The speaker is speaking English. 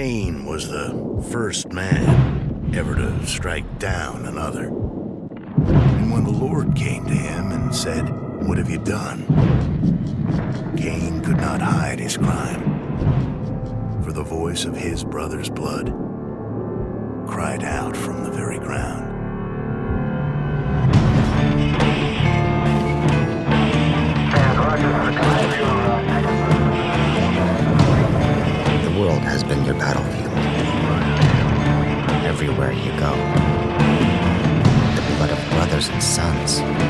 Cain was the first man ever to strike down another. And when the Lord came to him and said, "What have you done?" Cain could not hide his crime, for the voice of his brother's blood cried out from the very ground. The world has been your battlefield. Everywhere you go, the blood of brothers and sons